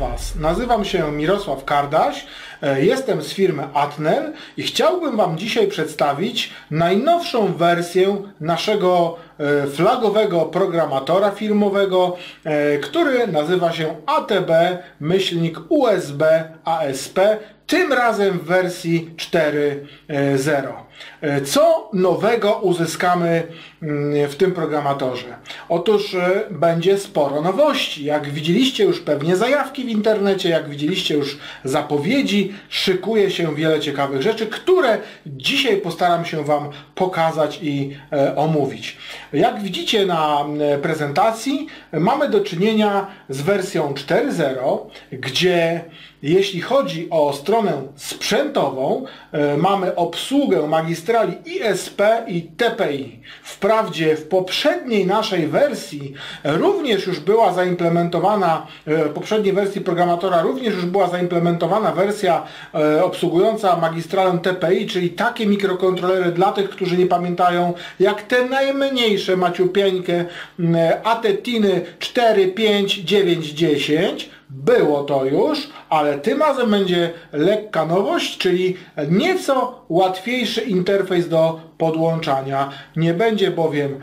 Was. Nazywam się Mirosław Kardaś, jestem z firmy Atmel i chciałbym Wam dzisiaj przedstawić najnowszą wersję naszego flagowego programatora firmowego, który nazywa się ATB-USBASP, tym razem w wersji 4.0. Co nowego uzyskamy w tym programatorze? Otóż będzie sporo nowości. Jak widzieliście już pewnie zajawki w internecie, jak widzieliście już zapowiedzi, szykuje się wiele ciekawych rzeczy, które dzisiaj postaram się Wam pokazać i omówić. Jak widzicie na prezentacji, mamy do czynienia z wersją 4.0, gdzie jeśli chodzi o stronę sprzętową, mamy obsługę magistrali ISP i TPI. Wprawdzie w poprzedniej naszej wersji również już była zaimplementowana, w poprzedniej wersji programatora również już była zaimplementowana wersja obsługująca magistralę TPI, czyli takie mikrokontrolery dla tych, którzy nie pamiętają, jak te najmniejsze maciupieńkie ATtiny 4, 5, 9, 10. Było to już, ale tym razem będzie lekka nowość, czyli nieco łatwiejszy interfejs do podłączania. Nie będzie bowiem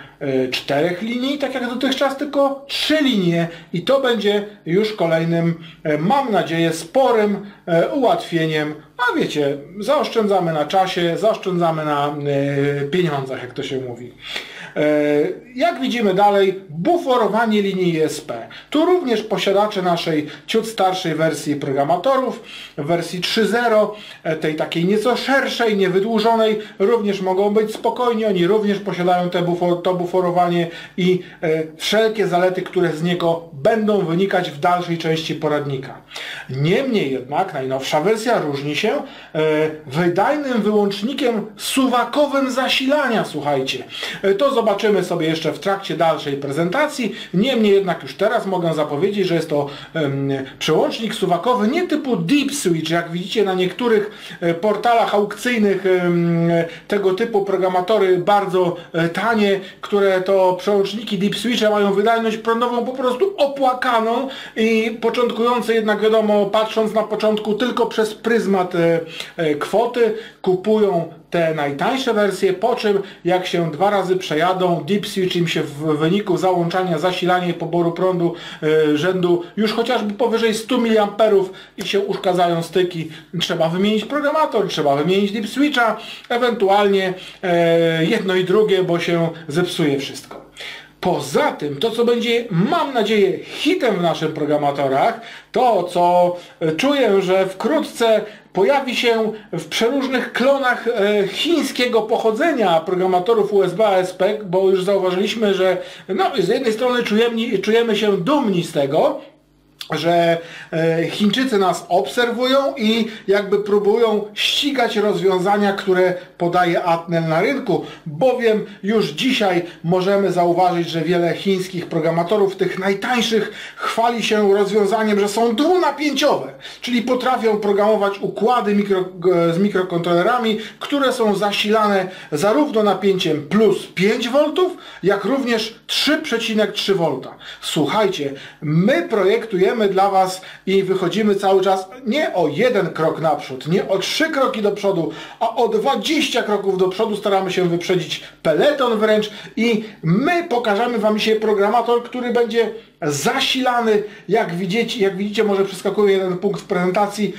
4 linii, tak jak dotychczas, tylko 3 linie i to będzie już kolejnym, mam nadzieję, sporym ułatwieniem. A wiecie, zaoszczędzamy na czasie, zaoszczędzamy na pieniądzach, jak to się mówi. Jak widzimy dalej, buforowanie linii ISP. Tu również posiadacze naszej ciut starszej wersji programatorów, wersji 3.0, tej takiej nieco szerszej, niewydłużonej, również mogą być spokojni. Oni również posiadają to buforowanie i wszelkie zalety, które z niego będą wynikać w dalszej części poradnika. Niemniej jednak najnowsza wersja różni się wydajnym wyłącznikiem suwakowym zasilania, słuchajcie. To zobaczymy sobie jeszcze w trakcie dalszej prezentacji. Niemniej jednak już teraz mogę zapowiedzieć, że jest to przełącznik suwakowy nie typu Deep Switch, jak widzicie na niektórych portalach aukcyjnych tego typu programatory bardzo tanie, które to przełączniki Deep Switcha mają wydajność prądową po prostu opłakaną i początkujący jednak, wiadomo, patrząc na początku tylko przez pryzmat kwoty, kupują te najtańsze wersje, po czym jak się dwa razy przejadą, Deep Switch im się w wyniku załączania, zasilania i poboru prądu rzędu już chociażby powyżej 100 mA i się uszkadzają styki. Trzeba wymienić programator, trzeba wymienić Deep Switcha, ewentualnie jedno i drugie, bo się zepsuje wszystko. Poza tym, to co będzie, mam nadzieję, hitem w naszych programatorach, to co czuję, że wkrótce pojawi się w przeróżnych klonach chińskiego pochodzenia programatorów USB-ASP, bo już zauważyliśmy, że z jednej strony czujemy się dumni z tego, że Chińczycy nas obserwują i jakby próbują ścigać rozwiązania, które podaje Atmel na rynku, bowiem już dzisiaj możemy zauważyć, że wiele chińskich programatorów, tych najtańszych, chwali się rozwiązaniem, że są dwunapięciowe, czyli potrafią programować układy z mikrokontrolerami, które są zasilane zarówno napięciem plus 5 V, jak również 3,3 V. Słuchajcie, my projektujemy dla Was i wychodzimy cały czas nie o jeden krok naprzód, nie o 3 kroki do przodu, a o 20 kroków do przodu staramy się wyprzedzić peleton wręcz i my pokażemy Wam dzisiaj programator, który będzie zasilany, jak widzicie, może przeskakuje jeden punkt w prezentacji,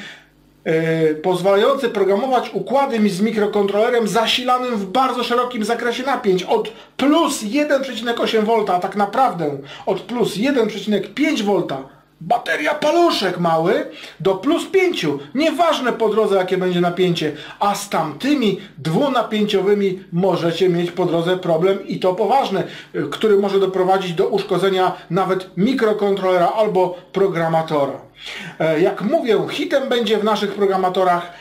pozwalający programować układy z mikrokontrolerem zasilanym w bardzo szerokim zakresie napięć od plus 1,8 V, a tak naprawdę od plus 1,5 V bateria paluszek mały do plus 5, nieważne po drodze jakie będzie napięcie, a z tamtymi dwunapięciowymi możecie mieć po drodze problem i to poważny, który może doprowadzić do uszkodzenia nawet mikrokontrolera albo programatora. Jak mówię, hitem będzie w naszych programatorach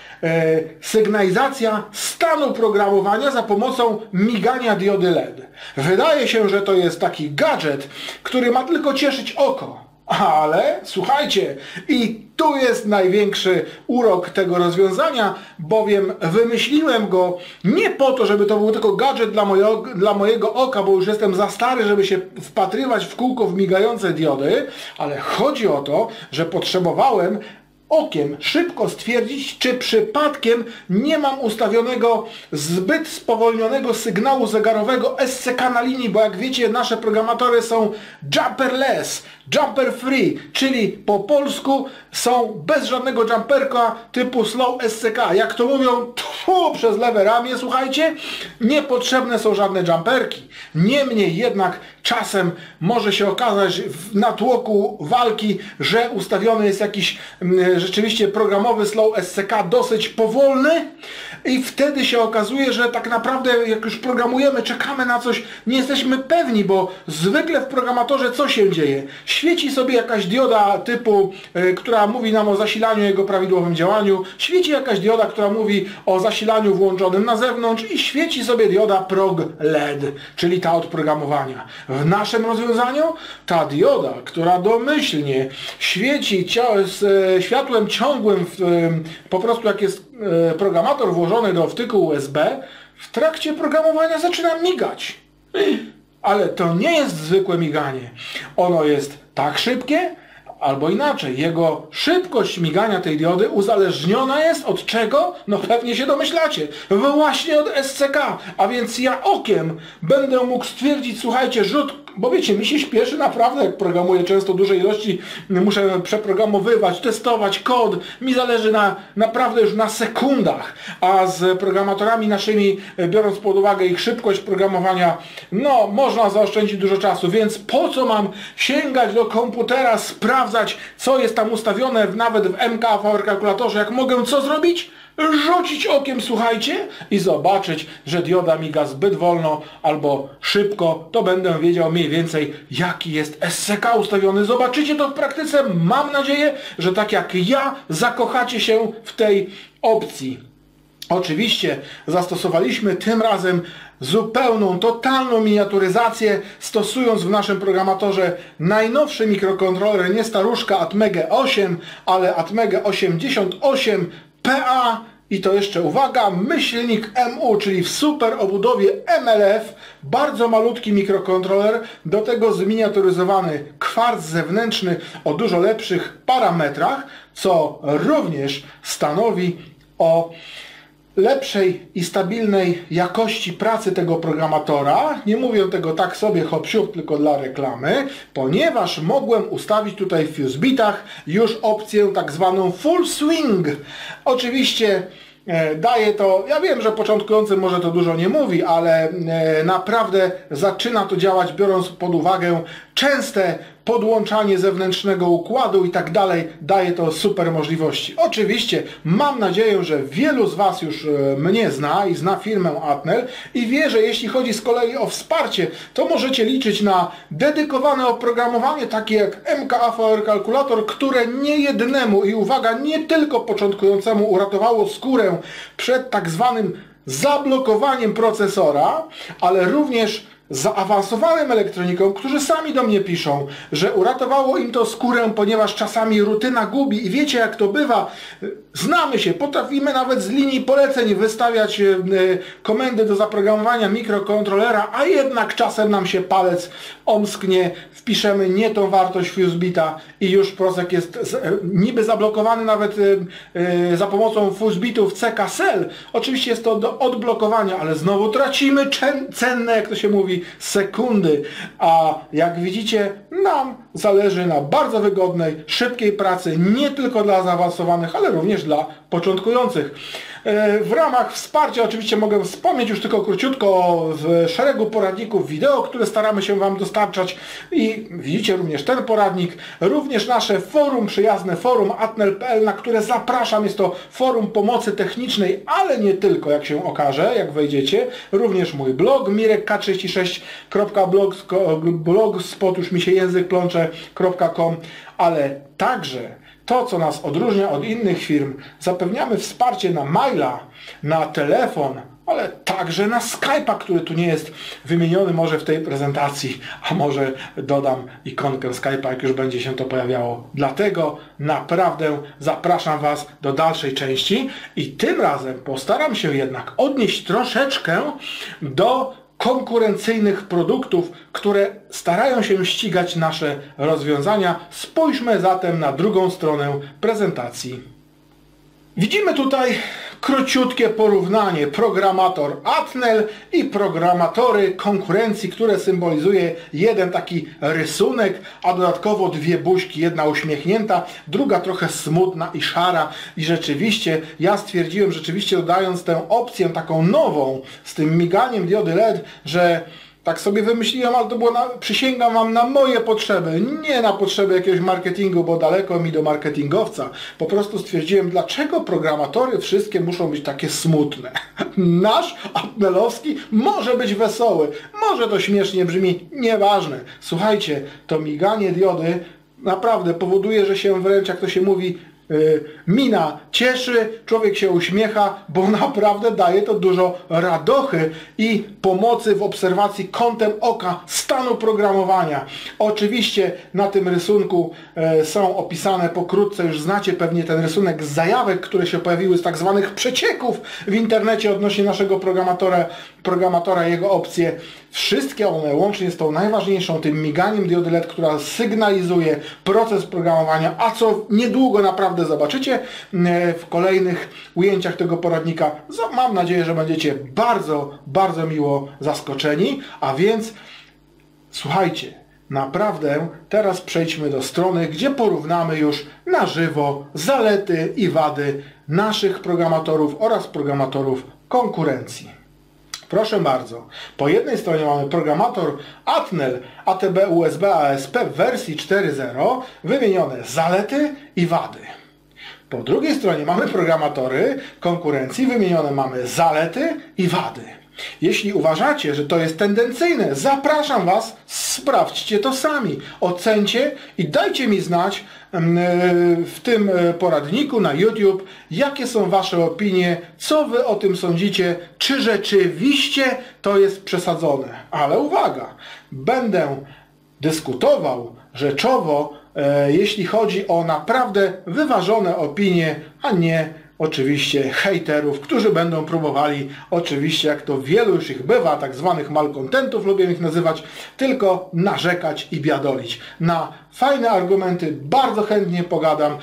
sygnalizacja stanu programowania za pomocą migania diody LED. Wydaje się, że to jest taki gadżet, który ma tylko cieszyć oko. Ale słuchajcie, i tu jest największy urok tego rozwiązania, bowiem wymyśliłem go nie po to, żeby to był tylko gadżet dla mojego oka, bo już jestem za stary, żeby się wpatrywać w kółko w migające diody, ale chodzi o to, że potrzebowałem okiem szybko stwierdzić, czy przypadkiem nie mam ustawionego zbyt spowolnionego sygnału zegarowego SCK na linii, bo jak wiecie, nasze programatory są jumperless, jumper free, czyli po polsku są bez żadnego jumperka typu slow SCK. Jak to mówią, tfu, przez lewe ramię, słuchajcie, niepotrzebne są żadne jumperki. Niemniej jednak czasem może się okazać na tłoku walki, że ustawiony jest jakiś rzeczywiście programowy slow SCK dosyć powolny i wtedy się okazuje, że tak naprawdę jak już programujemy, czekamy na coś, nie jesteśmy pewni, bo zwykle w programatorze co się dzieje? Świeci sobie jakaś dioda typu, która mówi nam o zasilaniu, jego prawidłowym działaniu, świeci jakaś dioda, która mówi o zasilaniu włączonym na zewnątrz i świeci sobie dioda PROG LED, czyli ta od programowania. W naszym rozwiązaniu ta dioda, która domyślnie świeci światłem ciągłym, po prostu jak jest programator włożony do wtyku USB, w trakcie programowania zaczyna migać. Ale to nie jest zwykłe miganie. Ono jest tak szybkie, albo inaczej, jego szybkość migania tej diody uzależniona jest od czego? No pewnie się domyślacie. Właśnie od SCK. A więc ja okiem będę mógł stwierdzić, słuchajcie, rzut, bo wiecie, mi się śpieszy naprawdę, jak programuję często duże ilości, muszę przeprogramowywać, testować kod, mi zależy naprawdę już na sekundach, a z programatorami naszymi, biorąc pod uwagę ich szybkość programowania, no można zaoszczędzić dużo czasu, więc po co mam sięgać do komputera, sprawdzać, co jest tam ustawione nawet w MKAVR kalkulatorze, jak mogę co zrobić? Rzucić okiem, słuchajcie, i zobaczyć, że dioda miga zbyt wolno albo szybko, to będę wiedział mniej więcej, jaki jest SCK ustawiony. Zobaczycie to w praktyce. Mam nadzieję, że tak jak ja, zakochacie się w tej opcji. Oczywiście zastosowaliśmy tym razem zupełną, totalną miniaturyzację, stosując w naszym programatorze najnowszy mikrokontroler, nie staruszka ATmega8, ale ATmega88 PA i to jeszcze, uwaga, myślnik MU, czyli w super obudowie MLF, bardzo malutki mikrokontroler, do tego zminiaturyzowany kwarc zewnętrzny o dużo lepszych parametrach, co również stanowi o lepszej i stabilnej jakości pracy tego programatora. Nie mówię tego tak sobie hop-siup, tylko dla reklamy, ponieważ mogłem ustawić tutaj w Fusebitach już opcję tak zwaną Full Swing. Oczywiście daje to, ja wiem, że początkującym może to dużo nie mówi, ale naprawdę zaczyna to działać, biorąc pod uwagę częste podłączanie zewnętrznego układu i tak dalej, daje to super możliwości. Oczywiście mam nadzieję, że wielu z Was już mnie zna i zna firmę Atmel i wie, że jeśli chodzi z kolei o wsparcie, to możecie liczyć na dedykowane oprogramowanie takie jak MKAVR kalkulator, które niejednemu i uwaga, nie tylko początkującemu uratowało skórę przed tak zwanym zablokowaniem procesora, ale również zaawansowanym elektronikom, którzy sami do mnie piszą, że uratowało im to skórę, ponieważ czasami rutyna gubi i wiecie, jak to bywa, znamy się, potrafimy nawet z linii poleceń wystawiać komendy do zaprogramowania mikrokontrolera, a jednak czasem nam się palec omsknie, wpiszemy nie tą wartość Fusebita i już procek jest niby zablokowany nawet za pomocą Fusebitów CKSL. Oczywiście jest to do odblokowania, ale znowu tracimy cenne, jak to się mówi, sekundy, a jak widzicie, nam zależy na bardzo wygodnej, szybkiej pracy, nie tylko dla zaawansowanych, ale również dla początkujących. W ramach wsparcia oczywiście mogę wspomnieć już tylko króciutko o szeregu poradników wideo, które staramy się Wam dostarczać i widzicie również ten poradnik, również nasze forum, przyjazne forum atmel.pl, na które zapraszam, jest to forum pomocy technicznej, ale nie tylko, jak się okaże, jak wejdziecie, również mój blog mirekk36.blogspot, już mi się język plącze.com, ale także to, co nas odróżnia od innych firm, zapewniamy wsparcie na maila, na telefon, ale także na Skype'a, który tu nie jest wymieniony może w tej prezentacji, a może dodam ikonkę Skype'a, jak już będzie się to pojawiało. Dlatego naprawdę zapraszam Was do dalszej części i tym razem postaram się jednak odnieść troszeczkę do konkurencyjnych produktów, które starają się ścigać nasze rozwiązania. Spójrzmy zatem na drugą stronę prezentacji. Widzimy tutaj króciutkie porównanie programator Atmel i programatory konkurencji, które symbolizuje jeden taki rysunek, a dodatkowo dwie buźki, jedna uśmiechnięta, druga trochę smutna i szara. I rzeczywiście ja stwierdziłem, dodając tę opcję taką nową z tym miganiem diody LED, że tak sobie wymyśliłem, ale to było, przysięgam Wam, na moje potrzeby, nie na potrzeby jakiegoś marketingu, bo daleko mi do marketingowca. Po prostu stwierdziłem, dlaczego programatory wszystkie muszą być takie smutne. Nasz atmelowski może być wesoły, może to śmiesznie brzmi, nieważne. Słuchajcie, to miganie diody naprawdę powoduje, że się wręcz, jak to się mówi, mina cieszy, człowiek się uśmiecha, bo naprawdę daje to dużo radochy i pomocy w obserwacji kątem oka stanu programowania. Oczywiście na tym rysunku są opisane pokrótce, już znacie pewnie ten rysunek z zajawek, które się pojawiły z tak zwanych przecieków w internecie odnośnie naszego programatora i jego opcje. Wszystkie one, łącznie z tą najważniejszą, tym miganiem diody LED, która sygnalizuje proces programowania, a co niedługo naprawdę zobaczycie w kolejnych ujęciach tego poradnika. Mam nadzieję, że będziecie bardzo, bardzo miło zaskoczeni. A więc słuchajcie, naprawdę teraz przejdźmy do strony, gdzie porównamy już na żywo zalety i wady naszych programatorów oraz programatorów konkurencji. Proszę bardzo, po jednej stronie mamy programator Atmel ATB-USBASP w wersji 4.0, wymienione zalety i wady. Po drugiej stronie mamy programatory konkurencji, wymienione mamy zalety i wady. Jeśli uważacie, że to jest tendencyjne, zapraszam Was, sprawdźcie to sami, ocencie i dajcie mi znać w tym poradniku na YouTube, jakie są Wasze opinie, co Wy o tym sądzicie, czy rzeczywiście to jest przesadzone. Ale uwaga, będę dyskutował rzeczowo, jeśli chodzi o naprawdę wyważone opinie, a nie oczywiście hejterów, którzy będą próbowali, oczywiście jak to wielu już ich bywa, tak zwanych malkontentów, lubię ich nazywać, tylko narzekać i biadolić. Na fajne argumenty bardzo chętnie pogadam,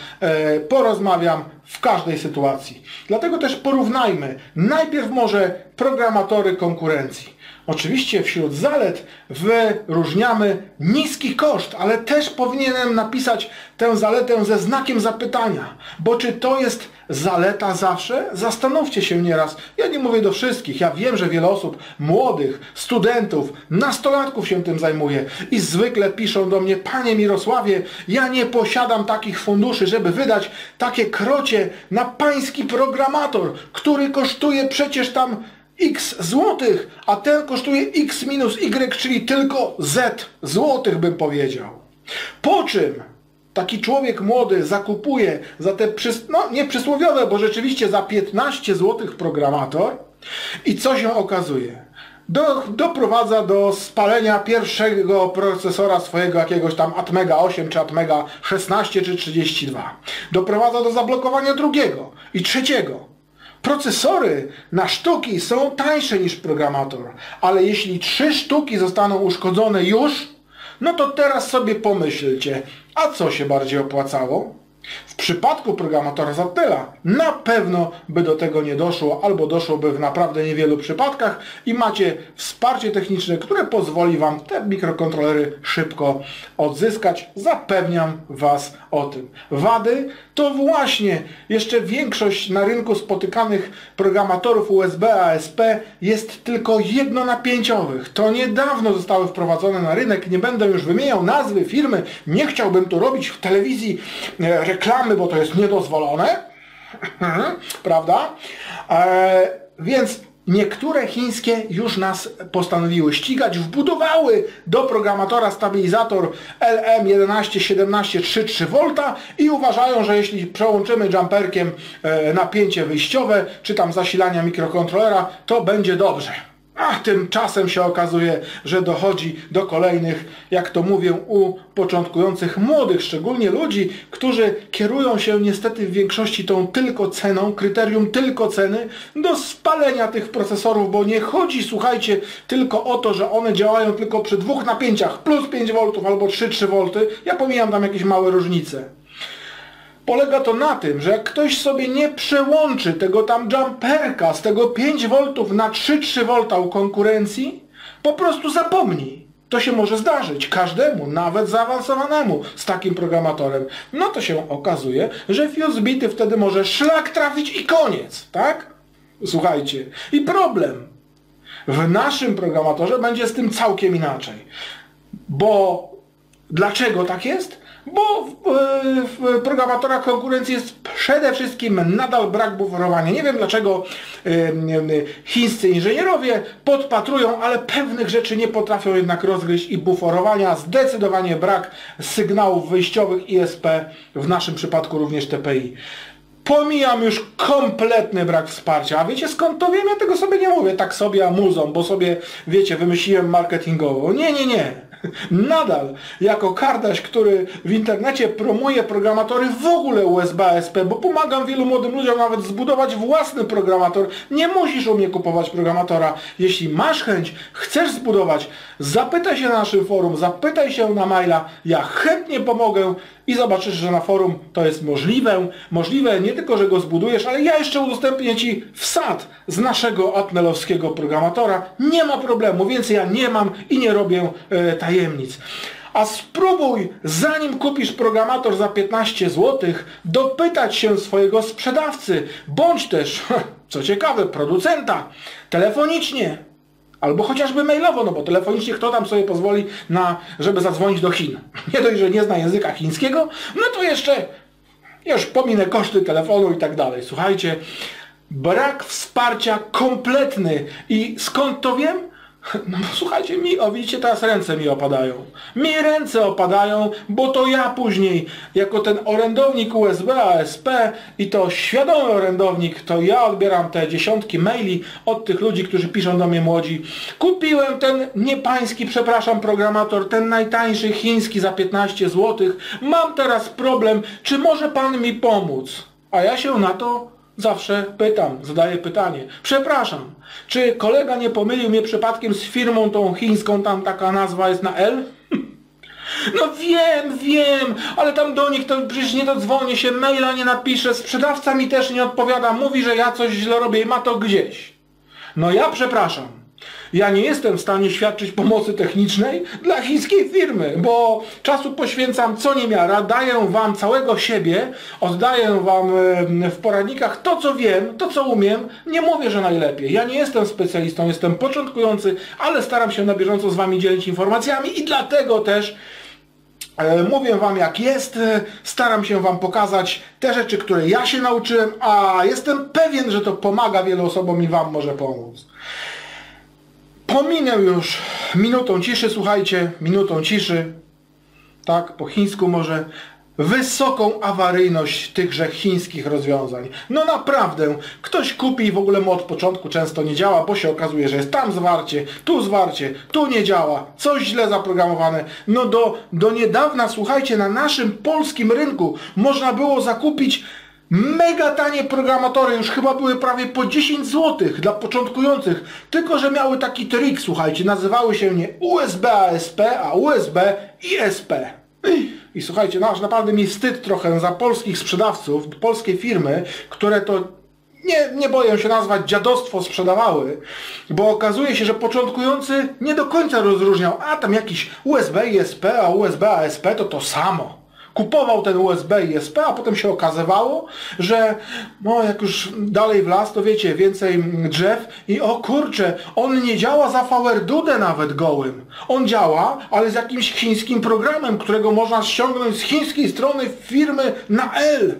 porozmawiam w każdej sytuacji. Dlatego też porównajmy najpierw może programatory konkurencji. Oczywiście wśród zalet wyróżniamy niski koszt, ale też powinienem napisać tę zaletę ze znakiem zapytania, bo czy to jest zaleta zawsze? Zastanówcie się nieraz. Ja nie mówię do wszystkich. Ja wiem, że wiele osób młodych, studentów, nastolatków się tym zajmuje i zwykle piszą do mnie: Panie Mirosławie, ja nie posiadam takich funduszy, żeby wydać takie krocie na pański programator, który kosztuje przecież tam x złotych, a ten kosztuje x minus y, czyli tylko z złotych, bym powiedział. Po czym taki człowiek młody zakupuje za te nieprzysłowiowe, bo rzeczywiście za 15 zł programator i co się okazuje? Doprowadza do spalenia pierwszego procesora swojego jakiegoś tam ATmega8 czy ATmega16 czy 32. Doprowadza do zablokowania drugiego i trzeciego. Procesory na sztuki są tańsze niż programator, ale jeśli 3 sztuki zostaną uszkodzone już, no to teraz sobie pomyślcie, a co się bardziej opłacało? W przypadku programatora z Atmela na pewno by do tego nie doszło, albo doszłoby w naprawdę niewielu przypadkach i macie wsparcie techniczne, które pozwoli Wam te mikrokontrolery szybko odzyskać. Zapewniam Was o tym. Wady to właśnie jeszcze większość na rynku spotykanych programatorów USB-ASP jest tylko jednonapięciowych. To niedawno zostały wprowadzone na rynek. Nie będę już wymieniał nazwy firmy. Nie chciałbym tu robić w telewizji reklamy, bo to jest niedozwolone, prawda? Więc Niektóre chińskie już nas postanowiły ścigać, wbudowały do programatora stabilizator LM1117 3,3V i uważają, że jeśli przełączymy jumperkiem napięcie wyjściowe czy tam zasilania mikrokontrolera, to będzie dobrze. A tymczasem się okazuje, że dochodzi do kolejnych, jak to mówię, u początkujących młodych, szczególnie ludzi, którzy kierują się niestety w większości tą tylko ceną, kryterium tylko ceny, do spalenia tych procesorów, bo nie chodzi, słuchajcie, tylko o to, że one działają tylko przy dwóch napięciach, plus 5V albo 3V, ja pomijam tam jakieś małe różnice. Polega to na tym, że jak ktoś sobie nie przełączy tego tam jumperka z tego 5V na 3V u konkurencji, po prostu zapomni. To się może zdarzyć każdemu, nawet zaawansowanemu z takim programatorem. No to się okazuje, że Fusebity wtedy może szlak trafić i koniec, tak? Słuchajcie. I problem. W naszym programatorze będzie z tym całkiem inaczej. Bo dlaczego tak jest? Bo w programatorach konkurencji jest przede wszystkim nadal brak buforowania. Nie wiem dlaczego chińscy inżynierowie podpatrują, ale pewnych rzeczy nie potrafią jednak rozgryźć i buforowania. Zdecydowanie brak sygnałów wyjściowych ISP, w naszym przypadku również TPI. Pomijam już kompletny brak wsparcia. A wiecie skąd to wiem? Ja tego sobie nie mówię tak sobie amuzą, bo sobie, wiecie, wymyśliłem marketingowo. Nie. Nadal jako Kardaś, który w internecie promuje programatory w ogóle USBASP, bo pomagam wielu młodym ludziom nawet zbudować własny programator. Nie musisz u mnie kupować programatora. Jeśli masz chęć, chcesz zbudować, zapytaj się na naszym forum, zapytaj się na maila, ja chętnie pomogę i zobaczysz, że na forum to jest możliwe. Możliwe nie tylko, że go zbudujesz, ale ja jeszcze udostępnię Ci wsad z naszego atmelowskiego programatora. Nie ma problemu, więc ja nie mam i nie robię tajemnic. A spróbuj, zanim kupisz programator za 15 zł, dopytać się swojego sprzedawcy, bądź też, co ciekawe, producenta, telefonicznie, albo chociażby mailowo, no bo telefonicznie kto tam sobie pozwoli, żeby zadzwonić do Chin. Nie dość, że nie zna języka chińskiego, no to jeszcze, już pominę koszty telefonu i tak dalej. Słuchajcie, brak wsparcia kompletny i skąd to wiem? No bo słuchajcie, widzicie, teraz ręce mi opadają. Mi ręce opadają, bo to ja później, jako ten orędownik USB-ASP i to świadomy orędownik, to ja odbieram te dziesiątki maili od tych ludzi, którzy piszą do mnie młodzi. Kupiłem ten niepański, przepraszam, programator, ten najtańszy chiński za 15 zł. Mam teraz problem, czy może pan mi pomóc? A ja się na to zawsze pytam, zadaję pytanie. Przepraszam, czy kolega nie pomylił mnie przypadkiem z firmą tą chińską, tam taka nazwa jest na L? No wiem, ale tam do nich to przecież nie dodzwonię się, maila nie napiszę, sprzedawca mi też nie odpowiada, mówi, że ja coś źle robię i ma to gdzieś. No ja przepraszam. Ja nie jestem w stanie świadczyć pomocy technicznej dla chińskiej firmy, bo czasu poświęcam co niemiara, daję Wam całego siebie, oddaję Wam w poradnikach to, co wiem, to, co umiem. Nie mówię, że najlepiej. Ja nie jestem specjalistą, jestem początkujący, ale staram się na bieżąco z Wami dzielić informacjami i dlatego też mówię Wam jak jest, staram się Wam pokazać te rzeczy, które ja się nauczyłem, a jestem pewien, że to pomaga wielu osobom i Wam może pomóc. Pominę już minutą ciszy, słuchajcie, minutą ciszy, tak, po chińsku może, wysoką awaryjność tychże chińskich rozwiązań. No naprawdę, ktoś kupi i w ogóle mu od początku często nie działa, bo się okazuje, że jest tam zwarcie, tu nie działa, coś źle zaprogramowane. No do niedawna, słuchajcie, na naszym polskim rynku można było zakupić mega tanie programatory, już chyba były prawie po 10 zł dla początkujących, tylko że miały taki trik, słuchajcie, nazywały się nie USB-ASP, a USB-ISP. I słuchajcie, no aż naprawdę mi wstyd trochę za polskich sprzedawców, polskie firmy, które to nie boję się nazwać, dziadostwo sprzedawały, bo okazuje się, że początkujący nie do końca rozróżniał, a tam jakiś USB-ISP, a USB-ASP to samo. Kupował ten USB i SP, a potem się okazywało, że no jak już dalej w las, to wiecie, więcej drzew i o kurczę, on nie działa za VRDudę nawet gołym. On działa, ale z jakimś chińskim programem, którego można ściągnąć z chińskiej strony firmy na L.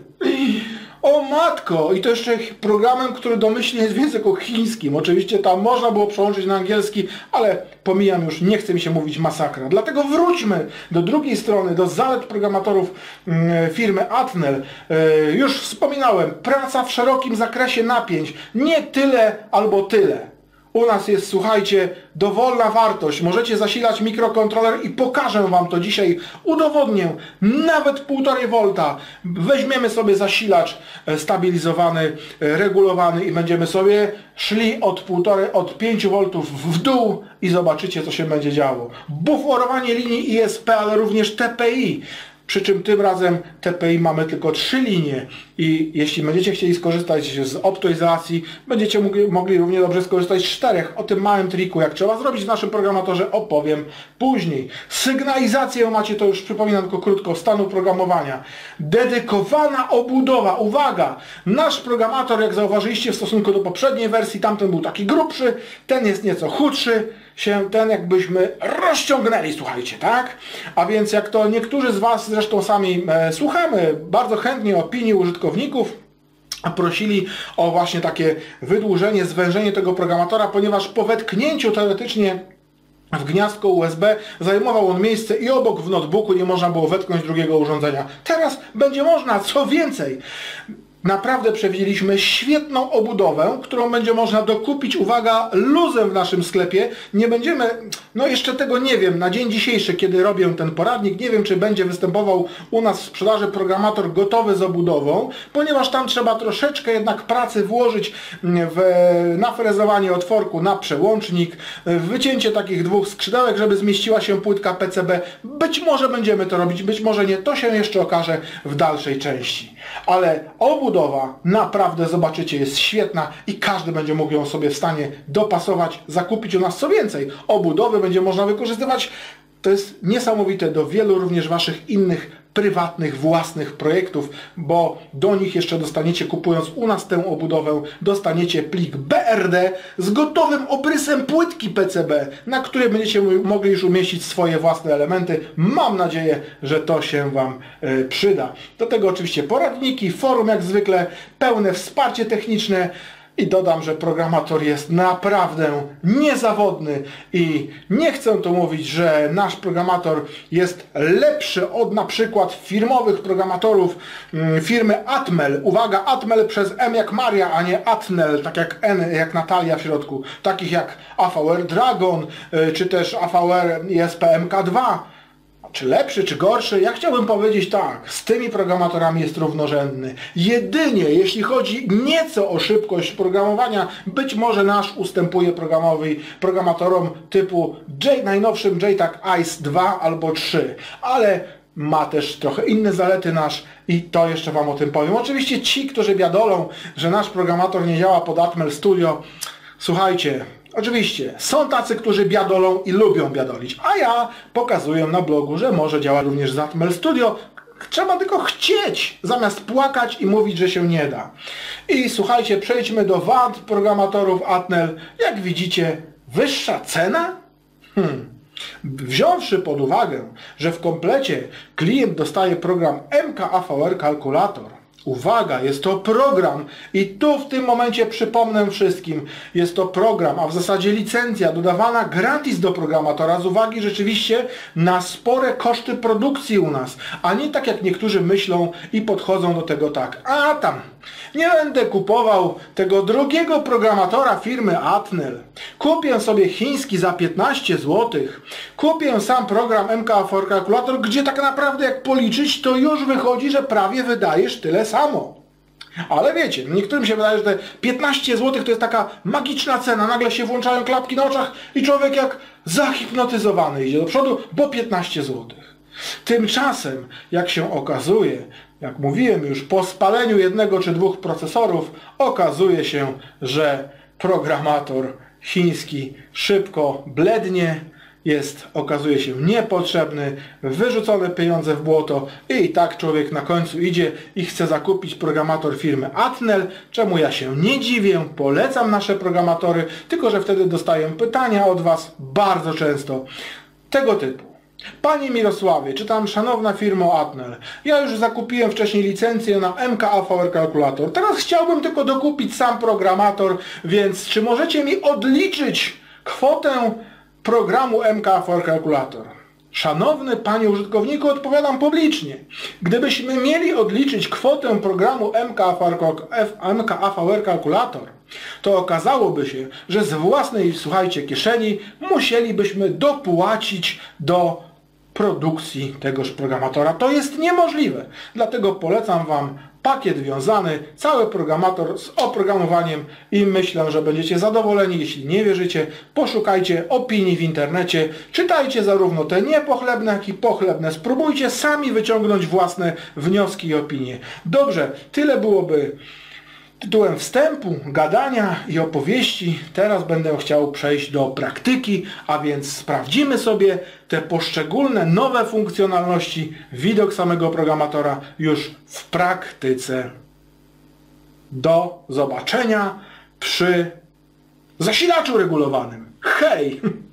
O matko! I to jeszcze programem, który domyślnie jest w języku chińskim. Oczywiście tam można było przełączyć na angielski, ale pomijam już, nie chce mi się mówić masakra. Dlatego wróćmy do drugiej strony, do zalet programatorów firmy Atmel. Już wspominałem, praca w szerokim zakresie napięć. Nie tyle albo tyle. U nas jest, słuchajcie, dowolna wartość. Możecie zasilać mikrokontroler i pokażę Wam to dzisiaj. Udowodnię. Nawet 1,5 V. Weźmiemy sobie zasilacz stabilizowany, regulowany i będziemy sobie szli od 5 V w dół i zobaczycie, co się będzie działo. Buforowanie linii ISP, ale również TPI. Przy czym tym razem TPI mamy tylko 3 linie i jeśli będziecie chcieli skorzystać z optymizacji, będziecie mogli równie dobrze skorzystać z 4. O tym małym triku, jak trzeba zrobić w naszym programatorze, opowiem później. Sygnalizację macie, to już przypominam tylko krótko, stanu programowania. Dedykowana obudowa. Uwaga! Nasz programator, jak zauważyliście w stosunku do poprzedniej wersji, tamten był taki grubszy, ten jest nieco chudszy, ten jakbyśmy rozciągnęli, słuchajcie, tak? A więc jak to niektórzy z Was zresztą sami słuchamy bardzo chętnie opinii użytkowników, prosili o właśnie takie wydłużenie, zwężenie tego programatora, ponieważ po wetknięciu teoretycznie w gniazdko USB zajmował on miejsce i obok w notebooku nie można było wetknąć drugiego urządzenia. Teraz będzie można, co więcej. Naprawdę przewidzieliśmy świetną obudowę, którą będzie można dokupić, uwaga, luzem w naszym sklepie. Nie będziemy, no jeszcze tego nie wiem, na dzień dzisiejszy, kiedy robię ten poradnik, nie wiem, czy będzie występował u nas w sprzedaży programator gotowy z obudową, ponieważ tam trzeba troszeczkę jednak pracy włożyć na frezowanie otworku, na przełącznik, wycięcie takich dwóch skrzydełek, żeby zmieściła się płytka PCB. Być może będziemy to robić, być może nie, to się jeszcze okaże w dalszej części. Ale obudowa, naprawdę zobaczycie, jest świetna i każdy będzie mógł ją sobie w stanie dopasować, zakupić u nas. Co więcej, obudowy będzie można wykorzystywać, to jest niesamowite, do wielu również Waszych innych prywatnych, własnych projektów, bo do nich jeszcze dostaniecie, kupując u nas tę obudowę, dostaniecie plik BRD z gotowym obrysem płytki PCB, na której będziecie mogli już umieścić swoje własne elementy. Mam nadzieję, że to się Wam przyda. Do tego oczywiście poradniki, forum jak zwykle, pełne wsparcie techniczne. I dodam, że programator jest naprawdę niezawodny i nie chcę tu mówić, że nasz programator jest lepszy od na przykład firmowych programatorów firmy Atmel. Uwaga, Atmel przez M jak Maria, a nie Atmel, tak jak N jak Natalia w środku. Takich jak AVR Dragon, czy też AVR ISP MK2. Czy lepszy, czy gorszy? Ja chciałbym powiedzieć tak, z tymi programatorami jest równorzędny. Jedynie jeśli chodzi nieco o szybkość programowania, być może nasz ustępuje programatorom typu najnowszym JTAG ICE 2 albo 3, ale ma też trochę inne zalety nasz i to jeszcze Wam o tym powiem. Oczywiście ci, którzy biadolą, że nasz programator nie działa pod Atmel Studio, słuchajcie, oczywiście, są tacy, którzy biadolą i lubią biadolić, a ja pokazuję na blogu, że może działa również z Atmel Studio. Trzeba tylko chcieć, zamiast płakać i mówić, że się nie da. I słuchajcie, przejdźmy do wad programatorów Atmel. Jak widzicie, wyższa cena? Wziąwszy pod uwagę, że w komplecie klient dostaje program MKAVRKalkulator. Uwaga, jest to program i tu w tym momencie przypomnę wszystkim, jest to program, a w zasadzie licencja dodawana gratis do programatora z uwagi rzeczywiście na spore koszty produkcji u nas, a nie tak jak niektórzy myślą i podchodzą do tego tak, a tam nie będę kupował tego drugiego programatora firmy Atmel, kupię sobie chiński za 15 zł, kupię sam program MKAVRKalkulator, gdzie tak naprawdę jak policzyć, to już wychodzi, że prawie wydajesz tyle samo. Ale wiecie, niektórym się wydaje, że te 15 zł to jest taka magiczna cena, nagle się włączają klapki na oczach i człowiek jak zahipnotyzowany idzie do przodu, bo 15 zł. Tymczasem, jak się okazuje, jak mówiłem już, po spaleniu jednego czy dwóch procesorów, okazuje się, że programator chiński szybko blednie, okazuje się niepotrzebny, wyrzucone pieniądze w błoto i tak człowiek na końcu idzie i chce zakupić programator firmy Atmel, czemu ja się nie dziwię, polecam nasze programatory, tylko że wtedy dostaję pytania od Was bardzo często tego typu. Panie Mirosławie, czytam szanowna firmo Atmel. Ja już zakupiłem wcześniej licencję na MKAVRKalkulator. Teraz chciałbym tylko dokupić sam programator, więc czy możecie mi odliczyć kwotę programu MKAVRKalkulator? Szanowny panie użytkowniku, odpowiadam publicznie. Gdybyśmy mieli odliczyć kwotę programu MKAVRKalkulator, to okazałoby się, że z własnej, słuchajcie, kieszeni musielibyśmy dopłacić do produkcji tegoż programatora. To jest niemożliwe. Dlatego polecam Wam pakiet wiązany, cały programator z oprogramowaniem i myślę, że będziecie zadowoleni. Jeśli nie wierzycie, poszukajcie opinii w internecie, czytajcie zarówno te niepochlebne, jak i pochlebne. Spróbujcie sami wyciągnąć własne wnioski i opinie. Dobrze, tyle byłoby tytułem wstępu, gadania i opowieści. Teraz będę chciał przejść do praktyki, a więc sprawdzimy sobie te poszczególne nowe funkcjonalności, widok samego programatora już w praktyce. Do zobaczenia przy zasilaczu regulowanym. Hej!